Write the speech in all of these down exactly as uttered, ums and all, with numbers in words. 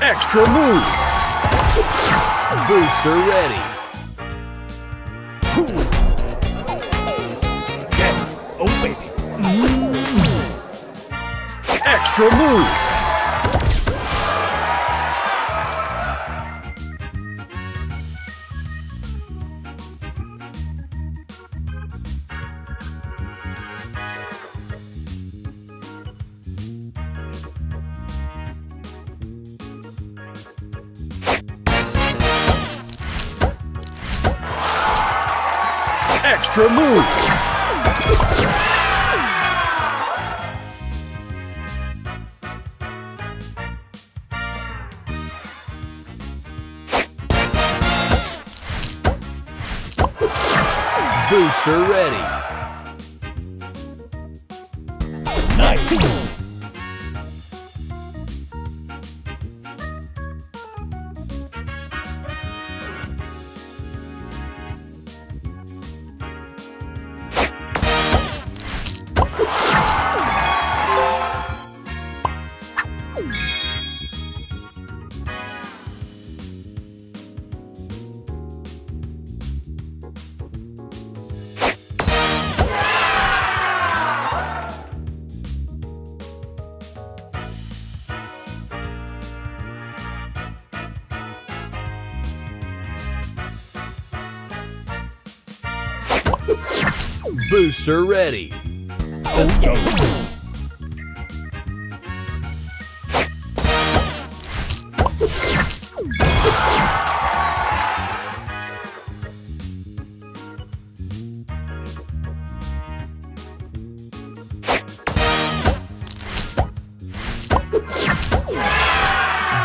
Extra move! Booster ready! Yeah. Oh baby! Mm-hmm. Extra move! Extra move! Booster ready! Nice! Booster ready. Let's go.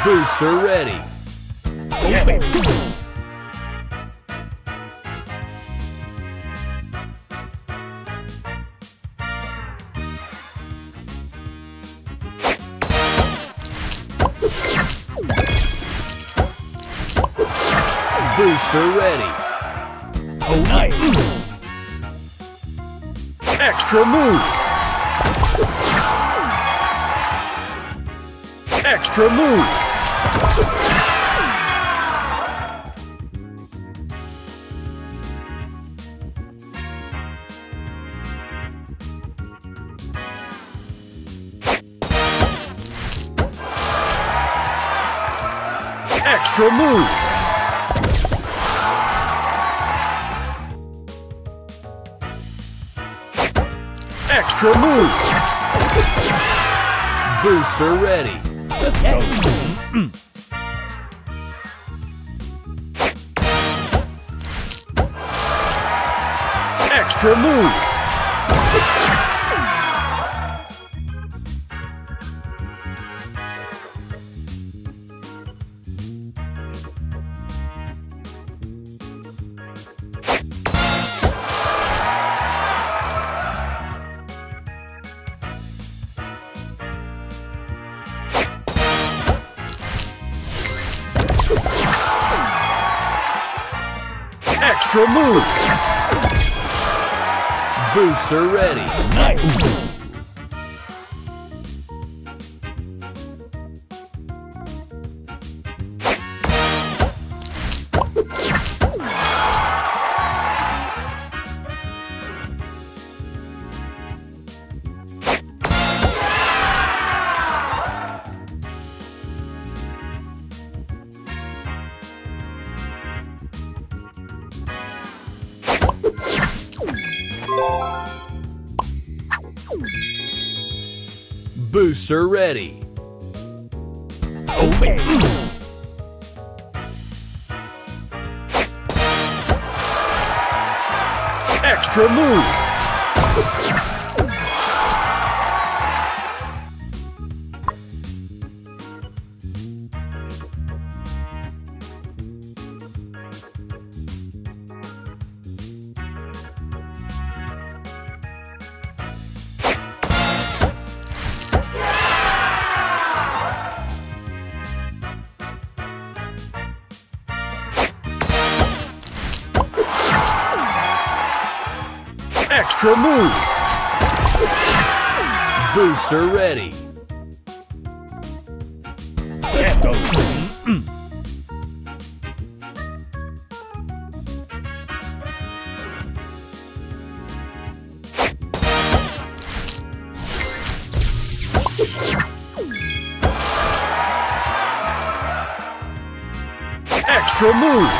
Booster ready. Yeah, baby. Booster ready. Oh, nice. Extra move. Extra move. Extra move. Extra move! Booster ready! Let's go! Extra move! Extra move! Booster ready! Nice! Booster ready. Oh, baby. Extra move. Extra move! Booster ready! Extra move!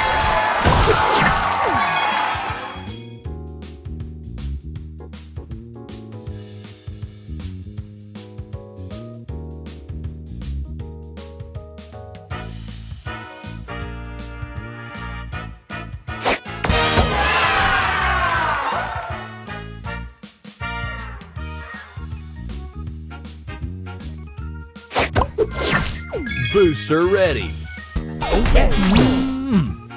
Booster ready. Oh, yeah. mm.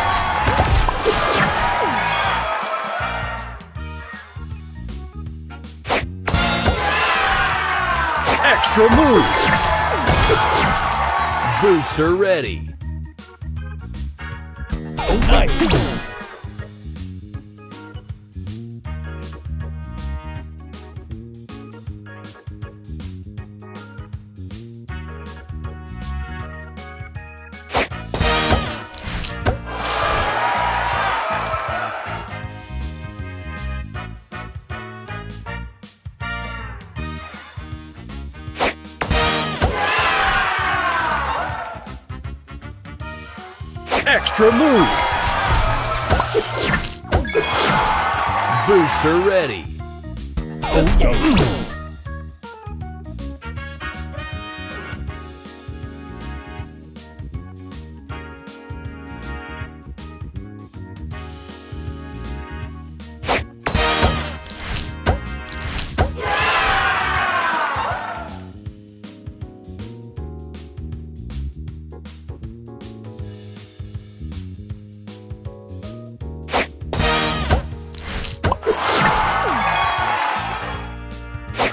Extra move! Booster ready! Nice! Extra move! Booster ready! Let's go!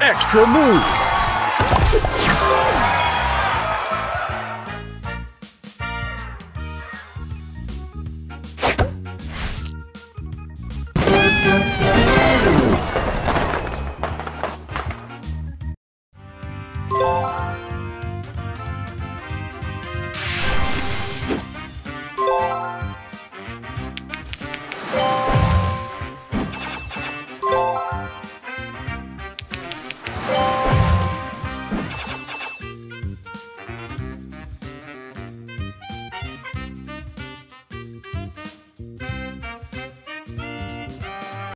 Extra move!